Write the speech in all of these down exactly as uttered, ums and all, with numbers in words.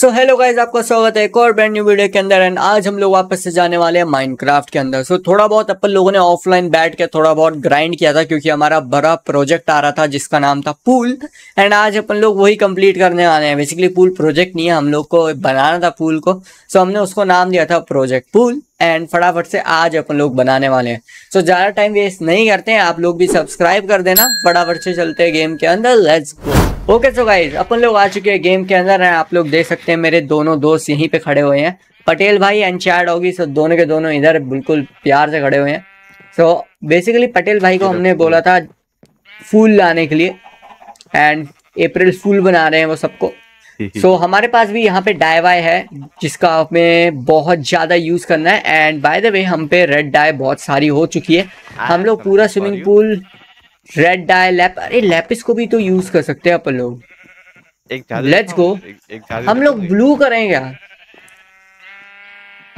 So hello guys, आपका स्वागत है एक और ब्रांड न्यू वीडियो के अंदर। एंड आज हम लोग वापस से जाने वाले हैं माइनक्राफ्ट के अंदर। सो so, थोड़ा बहुत अपन लोगों ने ऑफलाइन बैठ के थोड़ा बहुत ग्राइंड किया था क्योंकि हमारा बड़ा प्रोजेक्ट आ रहा था जिसका नाम था पूल। एंड आज अपन लोग वही कंप्लीट करने वाले हैं। बेसिकली पूल प्रोजेक्ट नहीं है, हम लोग को बनाना था पूल को। सो so, हमने उसको नाम दिया था प्रोजेक्ट पूल। एंड फटाफट से आज अपन लोग बनाने वाले हैं। सो so, ज़्यादा टाइम वेस्ट नहीं करते हैं, आप लोग भी सब्सक्राइब कर देना। फटाफट से चलते हैं गेम के अंदर, let's go. Okay so guys, अपन लोग आ चुके हैं गेम के अंदर। हैं आप लोग देख सकते हैं मेरे दोनों दोस्त यहीं पे खड़े हुए हैं, पटेल भाई एंड चार डॉगी। सो दोनों के दोनों इधर बिल्कुल प्यार से खड़े हुए हैं। सो so, बेसिकली पटेल भाई को हमने बोला था फूल लाने के लिए एंड अप्रैल फूल बना रहे हैं वो सबको। सो so, हमारे पास भी यहाँ पे डाई वाई है जिसका हमें बहुत ज़्यादा यूज़ करना है। एंड बाय द वे हम पे रेड डाई बहुत सारी हो चुकी है। हम लोग पूरा swimming pool red dye lap, अरे लैपिस को भी तो यूज कर सकते हैं अपन लोग। Let's go. हम लोग ब्लू करें क्या?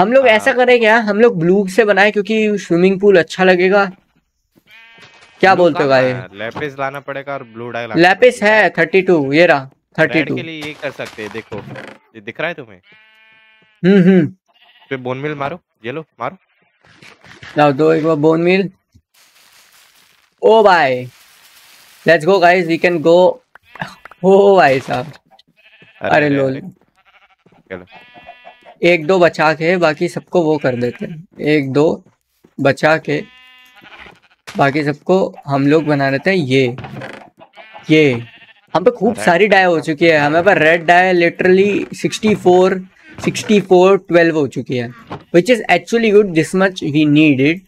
हम लोग ऐसा करें क्या, हम लोग ब्लू से बनाए क्योंकि स्विमिंग पूल अच्छा लगेगा। क्या बोलते हो भाई? लैपिस लाना पड़ेगा और ब्लू डाई लाना। लैपिस है थर्टी टू, ये रहा थर्टी टू के लिए ये कर सकते हैं। देखो ये दिख रहा है तुम्हें? हम्म हम्म। पे बोन मिल मारो, ये लो मारो। लाओ दो एक बार बोन मिल। ओ भाई let's go guys, we can go. ओ भाई साहब, अरे लोल। एक दो बचा के बाकी सबको वो कर देते हैं। एक दो बचा के बाकी सबको हम लोग बना देते हैं। ये ये हम पे खूब सारी डाई हो चुकी है। हमें पर red dye literally sixty four, sixty four, twelve हो चुकी है, which is actually good. This much we need it.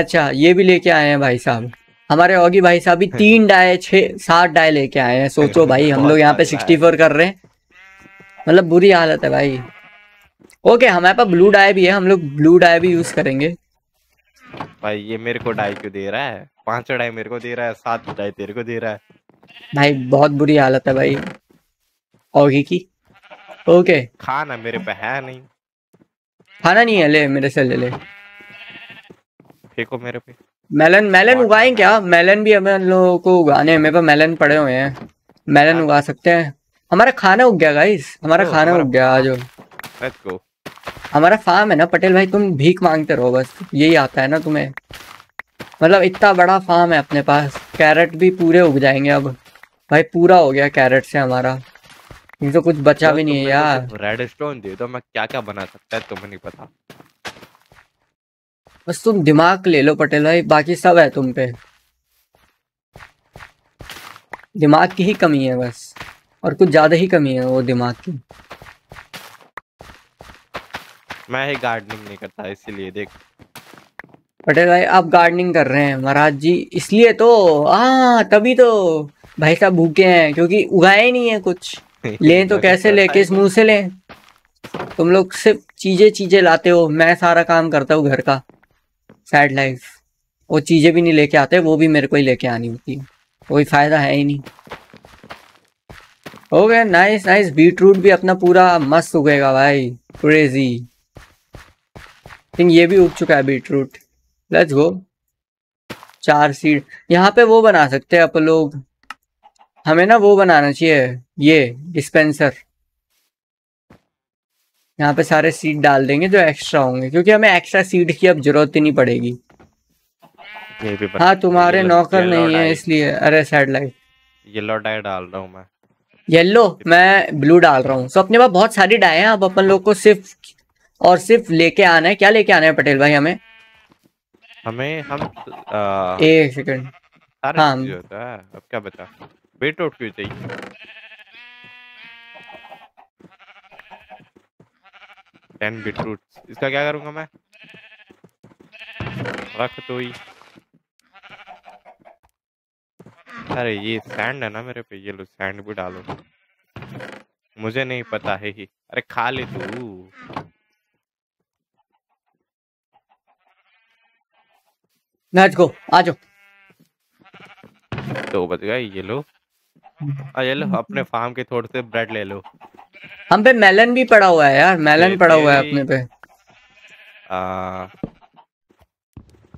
अच्छा ये भी लेके आए हैं भाई साहब, हमारे ओगी भाई साहब भी तीन डाय छः सात डाय लेके आए हैं। सोचो भाई, हम लोग यहाँ पे सिक्सटी फोर कर रहे हैं, मतलब बुरी हालत है भाई। ओके हमारे पास ब्लू डाय भी है, हम लोग ब्लू डाय भी यूज करेंगे। भाई ये मेरे को डाय क्यों दे रहा है? पांच डाय मेरे को दे रहा है, सात डाय तेरे को दे रहा है। भाई बहुत बुरी हालत है भाई ओगी की। ओके खाना मेरे पे है नहीं, खाना नहीं है, ले मेरे से ले ले। फेंको मेरे पे। मेलन मेलन उगाएं क्या? मेलन भी हमें लोगों को उगाने हैं, मेरे पास मेलन पड़े हुए हैं, मेलन उगा सकते हैं। हमारा खाना उग गया गाइस, हमारा खाना उग गया। आज हमारा फार्म है ना पटेल भाई, तुम भीख मांगते रहो बस, यही आता है ना तुम्हें। मतलब इतना बड़ा फार्म है अपने पास, कैरेट भी पूरे उग जाएंगे अब भाई। पूरा हो गया कैरेट से हमारा, तो कुछ बचा भी नहीं है यार। रेडस्टोन दे दो, मैं क्या क्या बना सकता है तुम्हें नहीं पता। बस तुम दिमाग ले लो पटेल भाई, बाकी सब है तुम पे। दिमाग की ही कमी है बस, और कुछ ज्यादा ही कमी है वो दिमाग की। मैं ही गार्डनिंग नहीं करता इसीलिए। देख पटेल भाई आप गार्डनिंग कर रहे हैं महाराज जी, इसलिए तो आ तभी तो भाई साहब भूखे हैं क्योंकि उगाया ही नहीं है कुछ। ले तो कैसे ले, किस मुंह से ले? तुम लोग सिर्फ चीजें चीजें लाते हो, मैं सारा काम करता हूँ घर का। Sad life. वो चीज़ें भी नहीं लेके आते, वो भी मेरे को ही लेके आनी होती, कोई फ़ायदा है ही नहीं। Okay nice nice. बीटरूट भी अपना पूरा मस्त उगेगा भाई, क्रेजी। लेकिन ये भी उग चुका है बीटरूट। Let's go. चार सीड यहाँ पे वो बना सकते हैं अपन लोग। हमें ना वो बनाना चाहिए, ये डिस्पेंसर। यहाँ पे सारे सीड डाल देंगे जो एक्स्ट्रा होंगे, क्योंकि हमें एक्स्ट्रा सीड की अब जरूरत ही नहीं पड़ेगी। हाँ तुम्हारे नौकर नहीं है इसलिए। अरे सैटेलाइट येलो डाई डाल रहा हूँ मैं, येलो मैं ब्लू डाल रहा हूँ। सो अपने पास बहुत सारी डाई हैं, अब अपन लोग को सिर्फ और सिर्फ लेके आना है। क्या लेके आना है पटेल भाई हमें? हमें हम आ... एक सेकेंड। हाँ अब क्या बता, बीटरूट क्यों चाहिए? टेन बीटरूट, इसका क्या करूंगा मैं? रख तो ही। अरे ये सैंड है ना मेरे पे, ये लो सैंड भी डालो। मुझे नहीं पता है ही। अरे खा ले तू। लेट्स गो, आ जाओ। तो बच गए, ये लो ये लो। अपने फार्म के थोड़े से ब्रेड ले लो। हम पे मेलन भी पड़ा हुआ है यार, मेलन पड़ा हुआ है अपने पे।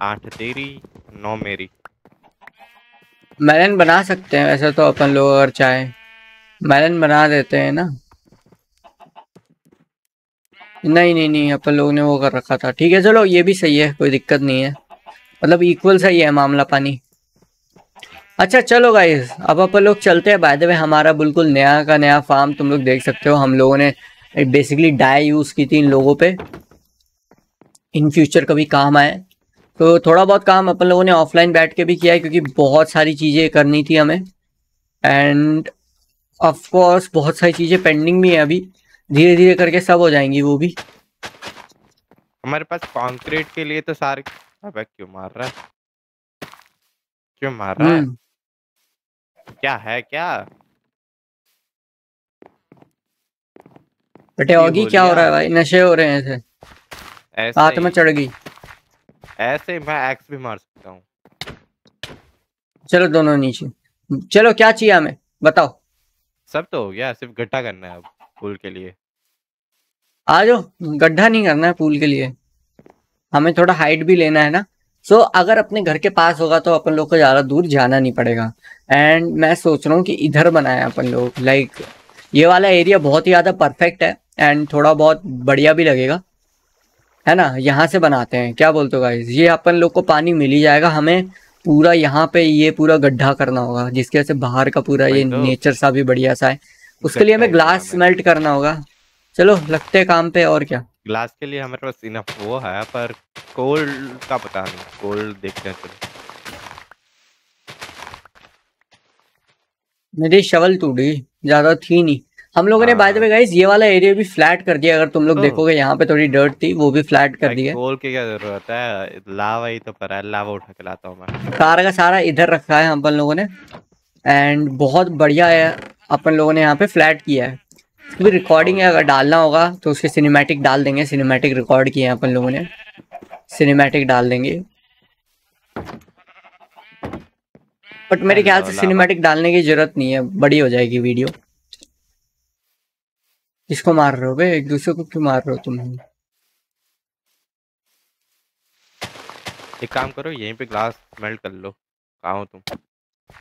आठ तेरी नौ मेरी। मेलन बना सकते हैं वैसे तो अपन लोग, अगर चाहे मेलन बना देते हैं ना। नहीं नहीं नहीं अपन लोगों ने वो कर रखा था। ठीक है चलो ये भी सही है, कोई दिक्कत नहीं है, मतलब इक्वल सही है मामला पानी। अच्छा चलो गाइस अब अपन लोग चलते हैं। बाय द वे हमारा बिल्कुल नया का नया फार्म तुम लोग देख सकते हो। हम लोगों ने बेसिकली डाई यूज़ की थी इन लोगों पे, इन फ्यूचर कभी काम आए। तो थोड़ा बहुत काम अपन लोगों ने ऑफलाइन बैठ के भी किया है क्योंकि बहुत सारी चीज़ें करनी थी हमें, एंड ऑफकोर्स बहुत सारी चीज़ें पेंडिंग भी हैं। अभी धीरे धीरे करके सब हो जाएंगी वो भी। हमारे पास कॉन्क्रीट के लिए तो सारे, अबे क्यों मार रहा है, क्यों मार रहा है, क्या है क्या बेटे होगी, क्या हो रहा है भाई, नशे हो रहे हैं ऐसे, ऐसे हाथ में चढ़ गई। ऐसे मैं एक्स भी मार सकता हूँ। चलो दोनों नीचे चलो, क्या चाहिए हमें बताओ। सब तो हो गया, सिर्फ गड्ढा करना है अब पूल के लिए। आ जाओ, गड्ढा नहीं करना है पूल के लिए, हमें थोड़ा हाइट भी लेना है ना। सो so, अगर अपने घर के पास होगा तो अपन लोग को ज़्यादा दूर जाना नहीं पड़ेगा। एंड मैं सोच रहा हूँ कि इधर बनाया अपन लोग, लाइक ये वाला एरिया बहुत ही ज़्यादा परफेक्ट है एंड थोड़ा बहुत बढ़िया भी लगेगा, है ना। यहाँ से बनाते हैं, क्या बोलते हो गाइस। ये अपन लोग को पानी मिल ही जाएगा, हमें पूरा यहाँ पे ये पूरा गड्ढा करना होगा जिसके वजह से बाहर का पूरा ये नेचर सा भी बढ़िया सा है। उसके लिए हमें ग्लास मेल्ट करना होगा। चलो लगते हैं काम पे। और क्या ग्लास के लिए हमारे पास इनफ वो है, पर कोल का पता नहीं, कोल देखते हैं। मेरी शवल टूटी, ज्यादा थी नहीं। हम लोगों ने बाय द वे गाइस ये वाला एरिया भी फ्लैट कर दिया। अगर तुम लोग देखोगे यहाँ पे थोड़ी डर्ट थी वो भी फ्लैट कर दिया। कोल की क्या जरूरत है, लावा ही तो पड़ा है, लावा उठा के लाता हूँ मैं। सारा का सारा इधर रखा है अपन लोगों ने एंड बहुत बढ़िया है। अपन लोगों ने यहाँ पे फ्लैट किया है, भी रिकॉर्डिंग है, अगर डालना होगा तो उसके सिनेमैटिक डाल देंगे। सिनेमैटिक रिकॉर्ड किए हैं अपन लोगों ने, सिनेमैटिक डाल देंगे। बट मेरे ख्याल से सिनेमैटिक डालने की जरूरत नहीं है, बड़ी हो जाएगी वीडियो। किसको मार रहे हो बे, एक दूसरे को क्यों मार रहे हो तुम। एक काम करो यहीं पे ग्लास मेल्ट कर लो। कहाँ हो तुम,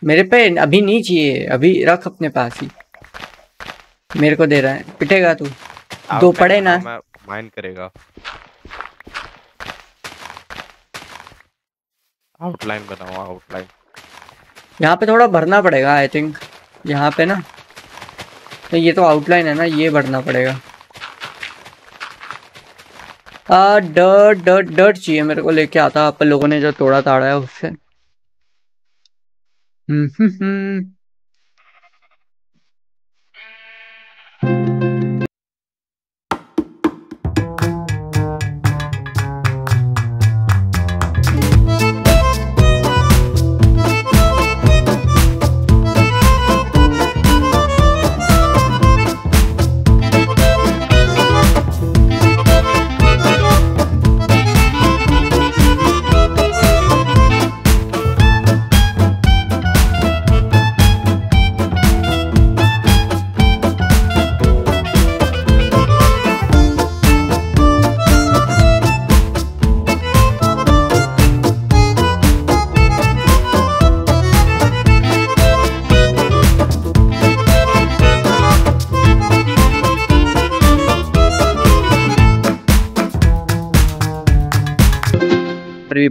मेरे पे अभी नहीं चाहिए, अभी रख अपने पास ही, मेरे को दे रहा है। पिटेगा तू, दो पड़े ना, मैं माइन करेगा। आउटलाइन बनाओ, आउटलाइन यहाँ पे थोड़ा भरना पड़ेगा आई थिंक। यहाँ पे ना ये तो आउटलाइन है ना, ये भरना पड़ेगा। आ डर्ट डर्ट डर्ट चाहिए मेरे को, लेके आता अपन लोगों ने जो तोड़ा ताड़ा है उससे। हम्म हम्म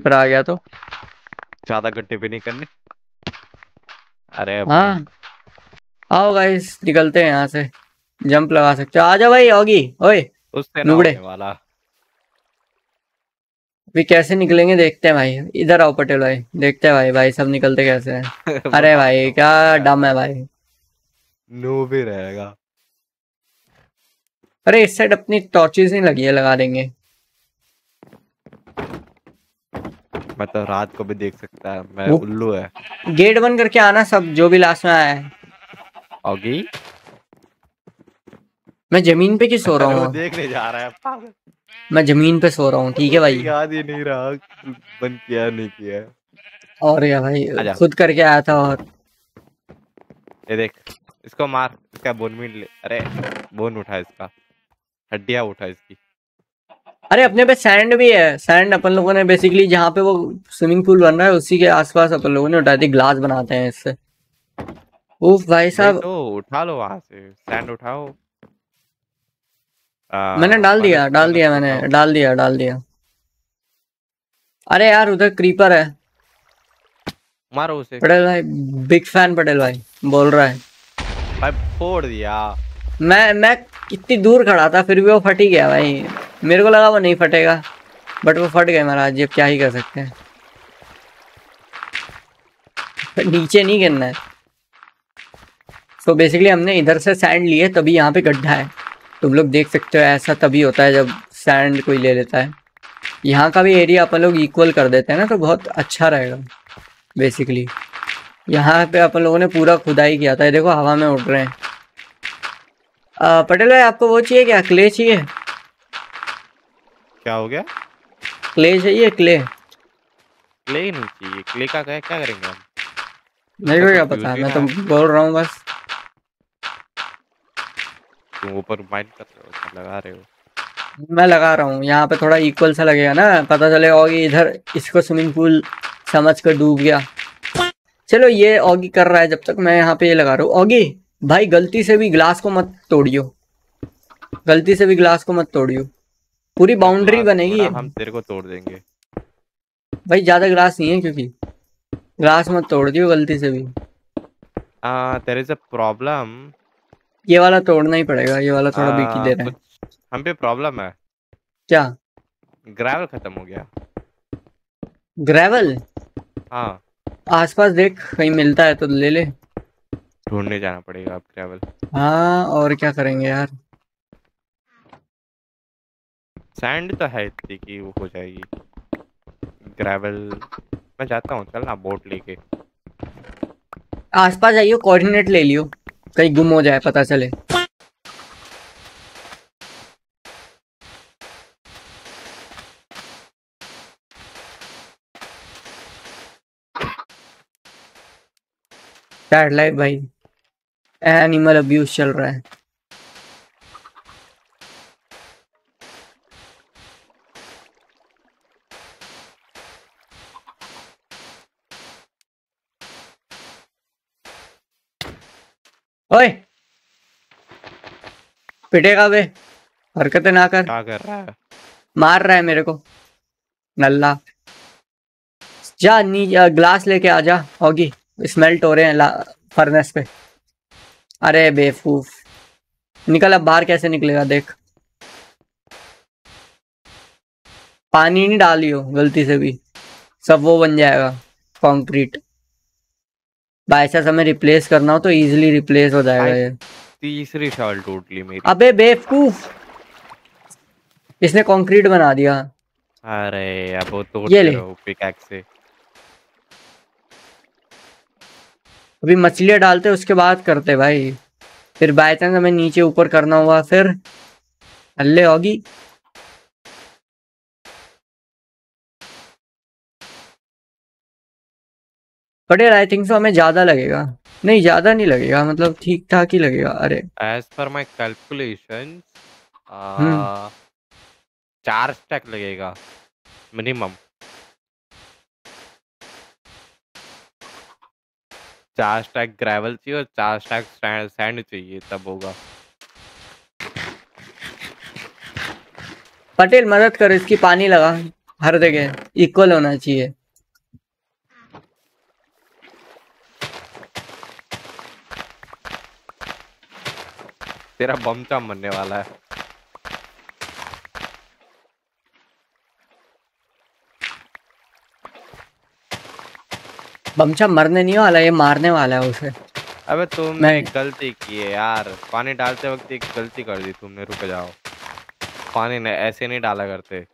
पर आ गया तो ज्यादा गड्ढे भी नहीं करने। अरे हाँ आओ गाइस निकलते हैं यहाँ से, जंप लगा सकते हो। आजा भाई होगी, ओए उससे नुबड़े वाला भी कैसे निकलेंगे देखते हैं भाई। इधर आओ पटेल भाई, देखते हैं भाई भाई सब निकलते कैसे हैं। अरे भाई क्या डम है भाई, नूब ही रहेगा। अरे इस साइड अपनी टॉर्चेस नहीं लगी है, लगा देंगे। मैं तो रात को भी देख सकता है, मैं उल्लू है। गेट बंद करके आना सब, जो भी लास्ट में आया है। ओगी मैं जमीन पे क्यों सो रहा हूँ, देखने जा रहा है पागल। मैं जमीन पे सो रहा हूँ ठीक है भाई, याद ही नहीं रहा बंद किया नहीं किया। और यार भाई खुद करके आया था। और ये देख इसको मार, इसका बोन मीट ले, अरे बोन उठा, इसका हड्डियाँ उठा इसकी। अरे अपने पे सैंड भी है, सैंड अपन लोगों ने बेसिकली जहाँ पे वो स्विमिंग पूल बन रहा है उसी के आसपास अपन लोगों ने उठाई थी। ग्लास बनाते हैं इससे। उफ भाई साहब तो उठा लो वहां से, सैंड उठाओ। आ, मैंने डाल दिया डाल दिया मैंने डाल दिया डाल दिया अरे यार उधर क्रीपर है, मारो उसे। पटेल भाई बिग फैन, पटेल भाई बोल रहा है भाई, फोड़ दिया। मैं मैं इतनी दूर खड़ा था फिर भी वो फट ही गया भाई। मेरे को लगा वो नहीं फटेगा बट वो फट गए महाराज। अब क्या ही कर सकते हैं, नीचे नहीं गिरना है। तो so बेसिकली हमने इधर से सैंड लिए तभी यहाँ पे गड्ढा है, तुम लोग देख सकते हो। ऐसा तभी होता है जब सैंड कोई ले लेता है। यहाँ का भी एरिया अपन लोग इक्वल कर देते हैं ना तो बहुत अच्छा रहेगा। बेसिकली यहाँ पे अपन लोगों ने पूरा खुदाई किया था। ये देखो हवा में उड़ रहे हैं। आ, पटेल भाई आपको वो चाहिए क्या, क्ले चाहिए? क्या हो गया? क्ले चाहिए? क्ले क्ले नहीं चाहिए। क्ले का क्या करेंगे हम? मेरे को क्या पता, मैं तो बोल रहा हूँ बस। तुम ऊपर माइन कर रहे हो, लगा रहे हो? मैं लगा रहा हूँ। यहाँ पे थोड़ा इक्वल सा लगेगा ना, पता चलेगा कि इधर इसको स्विमिंग पूल समझ कर डूब गया। चलो ये ऑगी कर रहा है जब तक मैं यहाँ पे ये लगा रहा हूँ। ऑगी भाई गलती से भी ग्लास को मत तोड़ियो, गलती से भी ग्लास को मत तोड़ियो, पूरी बाउंड्री बनेगी। हम तेरे को तोड़ देंगे भाई, ज्यादा ग्लास नहीं है क्योंकि। ग्लास मत तोड़ दियो गलती से भी। आ, तेरे से प्रॉब्लम ये वाला तोड़ना ही पड़ेगा। ये वाला थोड़ा बीकी दे रहा है। हम पे प्रॉब्लम है क्या? ग्रेवल खत्म हो गया। ग्रेवल? हाँ आसपास देख कहीं मिलता है तो ले ले। ढूंढने जाना पड़ेगा अब ग्रेवल। हाँ और क्या करेंगे यार, सैंड तो है इतनी कि वो हो जाएगी। ग्रेवल मैं जाता हूँ, चल ना बोट लेके आसपास जाइयो, कोऑर्डिनेट ले लियो, कहीं गुम हो जाए पता चले। सैड लाइफ भाई, एनिमल अब्यूज चल रहा है। ओए पिटेगा बे, हरकतें ना कर। क्या कर रहा है? मार रहा है मेरे को नल्ला। जा नीचे ग्लास लेके आ जा होगी, स्मेल्ट हो रहे हैं फर्नेस पे। अरे बेवकूफ निकल, अब बाहर कैसे निकलेगा देख। पानी नहीं डालियो गलती से भी, सब वो बन जाएगा कंक्रीट। बाय चांस हमें रिप्लेस करना हो तो इजीली रिप्लेस हो जाएगा ये। तीसरी शॉल टूट ली मेरी। अबे बेवकूफ इसने कंक्रीट बना दिया। अरे अब वो तोड़ दो पिकैक्स से। अभी मछलियां डालते उसके बाद करते भाई, फिर बाय चांस हमें नीचे ऊपर करना हुआ फिर हल्ले होगी। पटेल आई थिंक सो हमें ज्यादा लगेगा। नहीं ज्यादा नहीं लगेगा, मतलब ठीक ठाक ही लगेगा। अरे एज पर माय कैलकुलेशन चार स्टैक लगेगा मिनिमम। चार स्टैक ग्रेवल चाहिए और चार स्टैक सैंड चाहिए तब होगा। पटेल मदद कर इसकी, पानी लगा हर जगह, इक्वल होना चाहिए। तेरा बमचाम बनने वाला है। बमचाम मरने नहीं वाला, ये मारने वाला है उसे। अबे तुमने एक गलती की है यार, पानी डालते वक्त एक गलती कर दी तुमने। रुक जाओ, पानी नहीं ऐसे नहीं डाला करते।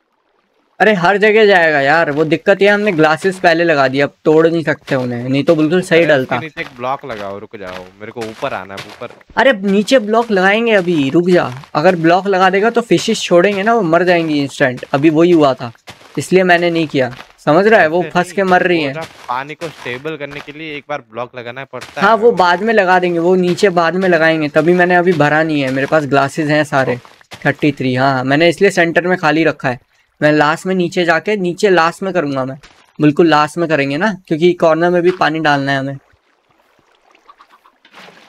अरे हर जगह जाएगा यार, वो दिक्कत ये हमने ग्लासेस पहले लगा दिया, अब तोड़ नहीं सकते उन्हें, नहीं तो बिल्कुल सही डालता। नीचे एक ब्लॉक लगाओ, रुक जाओ मेरे को ऊपर आना है ऊपर। अरे नीचे ब्लॉक लगाएंगे अभी, रुक जा। अगर ब्लॉक लगा देगा तो फिशेस छोड़ेंगे ना, वो मर जाएंगी इंस्टेंट। अभी वही हुआ था इसलिए मैंने नहीं किया, समझ रहा है? वो फंस के मर रही है। पानी को स्टेबल करने के लिए एक बार ब्लॉक लगाना पड़ता है। हाँ वो बाद में लगा देंगे, वो नीचे बाद में लगाएंगे, तभी मैंने अभी भरा नहीं है। मेरे पास ग्लासेस हैं सारे थर्टी थ्री। हाँ मैंने इसलिए सेंटर में खाली रखा है, मैं लास्ट में नीचे जाके, नीचे लास्ट में करूंगा मैं, बिल्कुल लास्ट में करेंगे ना, क्योंकि कॉर्नर में भी पानी डालना है हमें।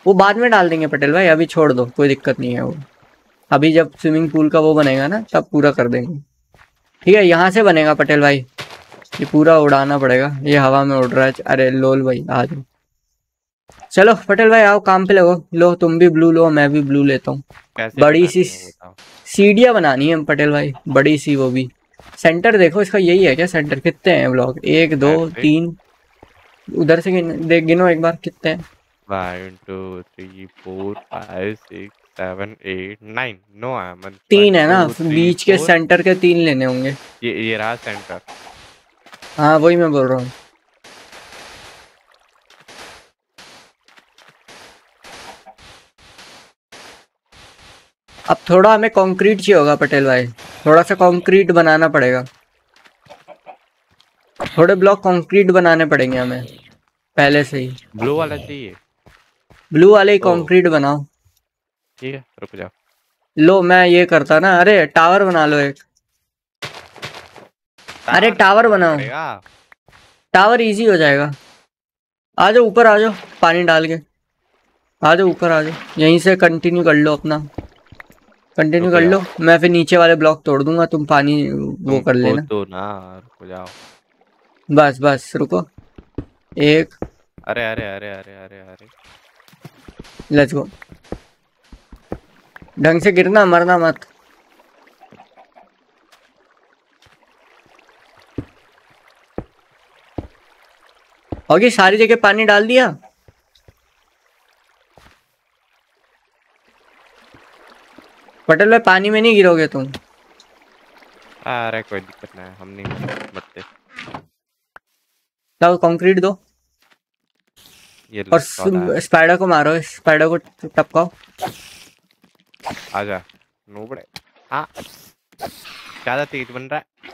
वो बाद में डाल देंगे पटेल भाई, अभी छोड़ दो, कोई दिक्कत नहीं है। वो अभी जब स्विमिंग पूल का वो बनेगा ना तब पूरा कर देंगे। ठीक है, यहाँ से बनेगा पटेल भाई, ये पूरा उड़ाना पड़ेगा। ये हवा में उड़ रहा है। अरे लोल भाई आ जाओ, चलो पटेल भाई आओ काम पे लगो। लो तुम भी ब्लू लो, मैं भी ब्लू लेता हूँ। बड़ी सी सीढ़ियाँ बनानी है पटेल भाई, बड़ी सी। वो भी सेंटर देखो इसका, यही है क्या सेंटर? कितने हैं ब्लॉक? एक दो तीन, उधर से देख गिनो एक बार कितने हैं। One two three four five six seven eight nine, no Aman तीन है ना बीच के, सेंटर के तीन लेने होंगे। ये ये रहा सेंटर। हाँ वही मैं बोल रहा हूँ। अब थोड़ा हमें कंक्रीट चाहिए होगा पटेल भाई, थोड़ा सा कंक्रीट बनाना पड़ेगा, थोड़े ब्लॉक कंक्रीट बनाने पड़ेंगे हमें पहले से ही। ब्लू वाला चाहिए, ब्लू वाले ही कंक्रीट बनाओ। ठीक है रुक जाओ, लो मैं ये करता ना। अरे टावर बना लो एक, अरे टावर बनाओ, टावर इजी हो जाएगा। आ जाओ ऊपर आ जाओ, पानी डाल के आ जाओ ऊपर आ जाओ। यहीं से कंटिन्यू कर लो अपना, कंटिन्यू कर लो। मैं फिर नीचे वाले ब्लॉक तोड़ दूंगा, तुम पानी वो कर लेना। तो ना रुको जाओ, बस बस रुको एक। अरे अरे अरे अरे अरे अरे लेट्स गो। ढंग से गिरना, मरना मत। ओके सारी जगह पानी डाल दिया। पटेल भाई पानी में नहीं गिरोगे तुम। अरे कोई दिक्कत नहीं, हम नहीं मरते। लाओ कंक्रीट दो ये, और स्पाइडर को मारो, स्पाइडर को टपकाओ। आजा नो बड़े। हाँ ज्यादा तेज बन रहा है।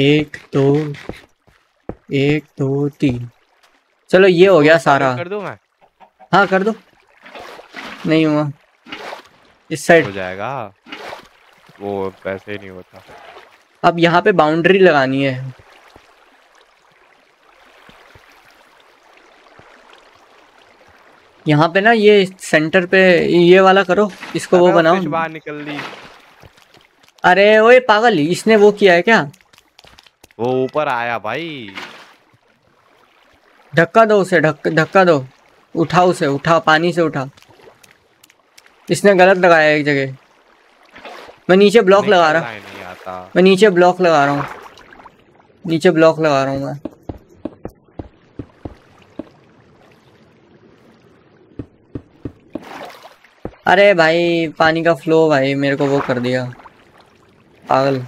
एक दो एक दो तीन, चलो ये हो गया सारा। कर दो मैं? हाँ कर दो। नहीं हुआ इस साइड हो जाएगा वो, पैसे नहीं होता। अब यहाँ पे बाउंड्री लगानी है। यहाँ पे ना ये सेंटर पे ये वाला करो, इसको वो बनाओ। बाहर निकल ली। अरे ओए पागल, इसने वो किया है क्या? वो ऊपर आया भाई, धक्का दो उसे, धक्का दो, उठाओ उसे, उठा पानी से उठा। इसने गलत लगाया एक जगह। मैं नीचे ब्लॉक लगा रहा हूँ, मैं नीचे ब्लॉक लगा रहा हूँ, नीचे ब्लॉक लगा रहा हूँ मैं। अरे भाई पानी का फ्लो भाई मेरे को वो कर दिया पागल।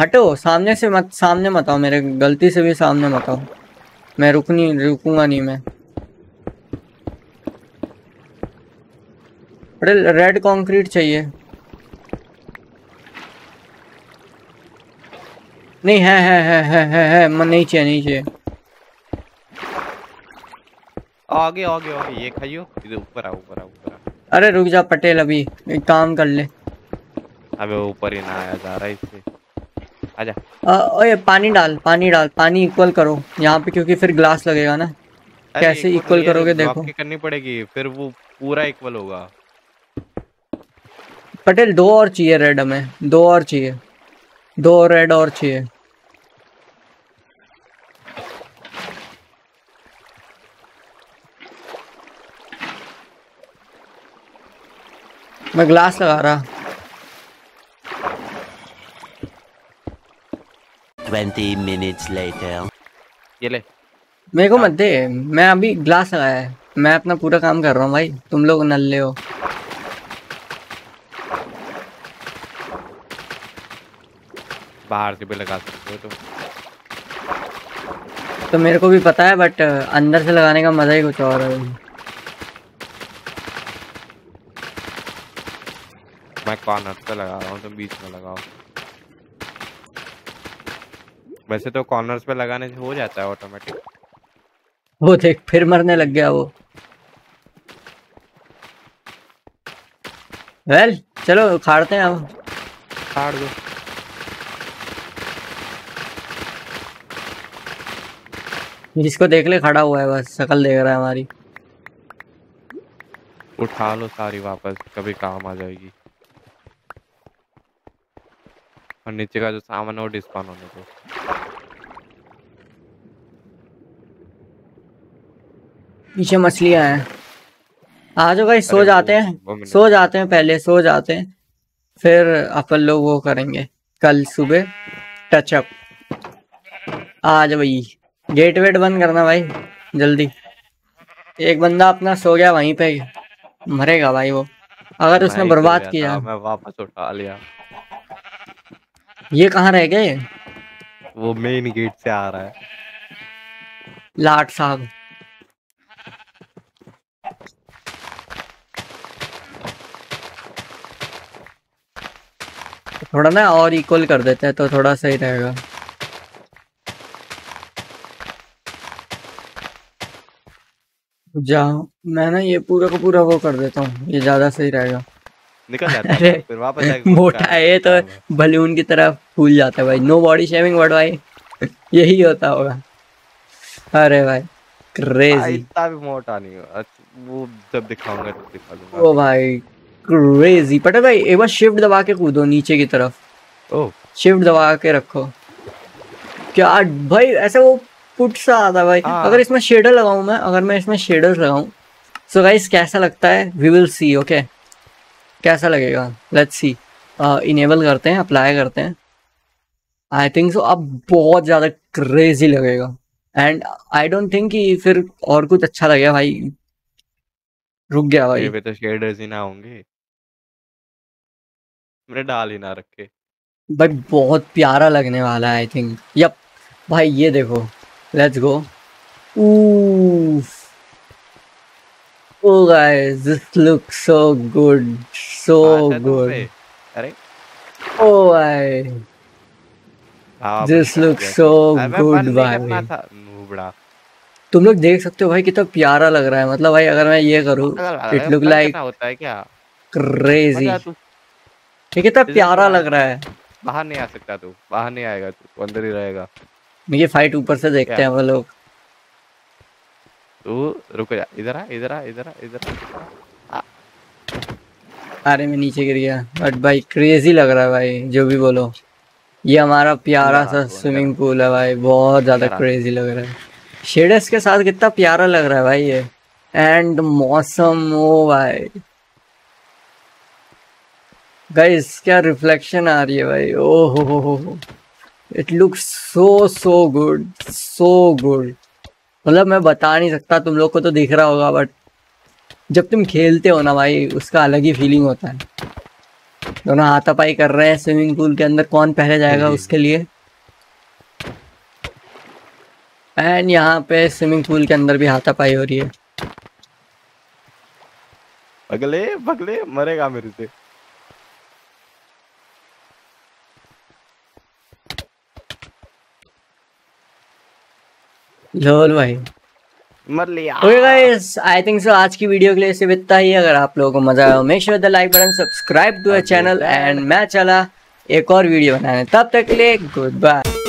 हटो सामने से मत, सामने मत आओ मेरे, गलती से भी सामने मत आओ। मैं रुक नहीं रुकूंगा नहीं मैं। रेड कंक्रीट चाहिए नहीं है, है है है है है मन नहीं चाहिए, नहीं चाहिए। आगे आगे आगे ये खाइयो, इधर ऊपर आओ ऊपर आओ ऊपर आओ। अरे रुक जा पटेल, अभी एक काम कर ले। अबे ऊपर ही ना आया जा रहा है इससे। आजा ओए पानी डाल, पानी डाल, पानी इक्वल करो यहाँ पे, क्योंकि फिर ग्लास लगेगा ना। कैसे इक्वल करोगे? देखो करनी पड़ेगी, फिर वो पूरा इक्वल होगा। पटेल दो और चाहिए रेड, हमें दो और चाहिए, दो रेड और चाहिए। मैं ग्लास लगा रहा। Twenty minutes later. ये ले मेरे को मत दे, मैं अभी ग्लास लगाया है, मैं अपना पूरा काम कर रहा हूँ भाई, तुम लोग नल्ले हो। बाहर से भी लगा सकते हो तो तो मेरे को भी पता है, बट अंदर से लगाने का मजा ही कुछ और है। मैं कॉर्नर पे लगा रहा हूँ, तुम बीच में लगाओ। वैसे तो कॉर्नर्स पे लगाने से हो जाता है ऑटोमेटिक। वो देख फिर मरने लग गया वो। वेल चलो उखाड़ते हैं अब, उखाड़ दो। जिसको देख ले खड़ा हुआ है, बस शकल देख रहा है हमारी। उठा लो सारी वापस, कभी काम आ जाएगी। और नीचे का जो सामान है वो डिस्पान होने को। नीचे मछलियां हैं। आ जाओ गाइस, सो जाते हैं सो जाते हैं पहले सो जाते हैं फिर अपन लोग वो करेंगे कल सुबह टचअप। आज भाई गेट वेट बंद करना भाई जल्दी। एक बंदा अपना सो गया वहीं पे, मरेगा भाई वो अगर उसने बर्बाद किया। मैं वापस उठा लिया। ये कहाँ रह गए? वो मेन गेट से आ रहा है लाट साहब। थोड़ा ना और इक्वल कर देते हैं तो थोड़ा सही रहेगा। जाओ मैं ना ये पूरा का पूरा वो कर देता हूँ, ये ज्यादा सही रहेगा। निकल जाता है फिर वापस मोटा है तो बलून की तरह फूल जाता है भाई। नो बॉडी शेविंग वर्ड भाई यही होता होगा। अरे भाई क्रेजी, इतना भी मोटा नहीं हो। वो जब दिखाऊंगा तो दिखा दूंगा। ओ भाई क्रेजी। पता भाई एक बार शिफ्ट दबा के कूदो नीचे की तरफ। ओह शिफ्ट दबा के रखो। क्या भाई ऐसा वो पुट सा आता भाई। अगर इसमें शेडर लगाऊं मैं अगर मैं इसमें शेडर लगाऊं सो गाइस कैसा लगता है वी विल सी। ओके कैसा लगेगा लेट्स सी। इनेबल करते हैं, अप्लाई करते हैं। आई थिंक सो अब बहुत ज़्यादा क्रेजी लगेगा एंड आई डोंट थिंक कि फिर और कुछ अच्छा लगेगा भाई। रुक गया भाई ये पे तो शेडर्स ही ना होंगे मेरे, डाल ही ना रखे भाई। बहुत प्यारा लगने वाला है आई थिंक। यप भाई ये देखो let's go. Oh guys, this looks so good, so good. Oh guys, this looks so good भाई। तुम लोग देख सकते हो भाई कितना तो प्यारा लग रहा है। मतलब भाई अगर मैं ये करूँ it look like crazy। ये कितना प्यारा लग रहा है। बाहर नहीं आ सकता तू, बाहर नहीं आएगा तू, अंदर ही रहेगा। ये फाइट ऊपर से देखते हैं हम लोग। रुक जा, इधर आ इधर आ इधर आ इधर। अरे मैं नीचे गिर गया। बट भाई क्रेजी लग रहा है भाई जो भी बोलो। ये हमारा प्यारा सा स्विमिंग पूल है भाई, बहुत ज्यादा क्रेजी लग रहा है। शेडर्स के साथ कितना प्यारा लग रहा है भाई ये। एंड मौसम ओ भाई गाइस क्या रिफ्लेक्शन आ रही है भाई। ओ हो हो it looks so so good so good. मतलब मैं बता नहीं सकता, तुम लोग को तो दिख रहा होगा बट जब तुम खेलते हो ना भाई उसका अलग ही फीलिंग होता है। दोनों हाथापाई कर रहे हैं स्विमिंग पूल के अंदर, कौन पहले जाएगा उसके लिए। एंड यहाँ पे स्विमिंग पूल के अंदर भी हाथापाई हो रही है। पगले पगले मरेगा मेरे से। लोल भाई मर लिया। Okay guys I think so आज की वीडियो के लिए सिर्फ इतना ही। अगर आप लोगों को मजा आया make sure the like button, subscribe to our channel and मैं चला एक और वीडियो बनाने। तब तक के लिए गुड बाय।